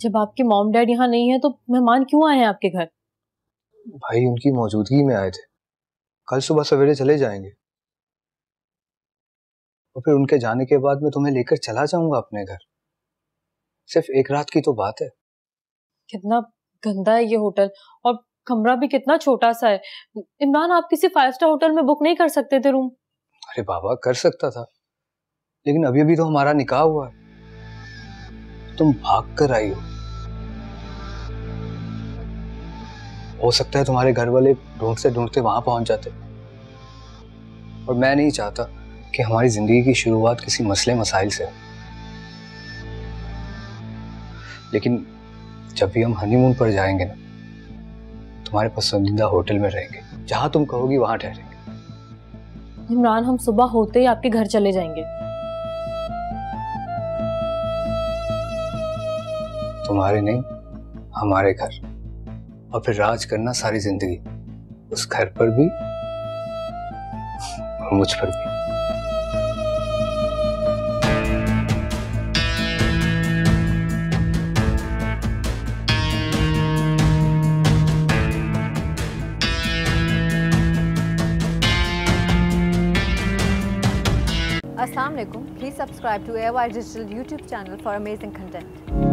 जब आपके mom dad यहाँ नहीं है तो मेहमान क्यों आए हैं आपके घर? भाई उनकी मौजूदगी में आए थे, कल सुबह सवेरे चले जाएंगे और फिर उनके जाने के बाद मैं तुम्हें लेकर चला जाऊंगा अपने घर। सिर्फ एक रात की तो बात है। कितना गंदा है ये होटल और कमरा भी कितना छोटा सा है। इमरान, आप किसी 5 स्टार होटल में बुक नहीं कर सकते थे रूम? अरे बाबा कर सकता था, लेकिन अभी अभी तो हमारा निकाह हुआ है, तुम भाग कर आई हो सकता है तुम्हारे घर वाले ढूंढते ढूंढते वहां पहुंच जाते, और मैं नहीं चाहता कि हमारी जिंदगी की शुरुआत किसी मसले मसाइल से। लेकिन जब भी हम हनीमून पर जाएंगे ना, तुम्हारे पसंदीदा होटल में रहेंगे, जहां तुम कहोगी वहां ठहरेंगे। इमरान, हम सुबह होते ही आपके घर चले जाएंगे। तुम्हारे नहीं, हमारे घर, और फिर राज करना सारी जिंदगी, उस घर पर भी और मुझ पर भी। Assalamualaikum. Please subscribe to ARY Digital YouTube channel for amazing content.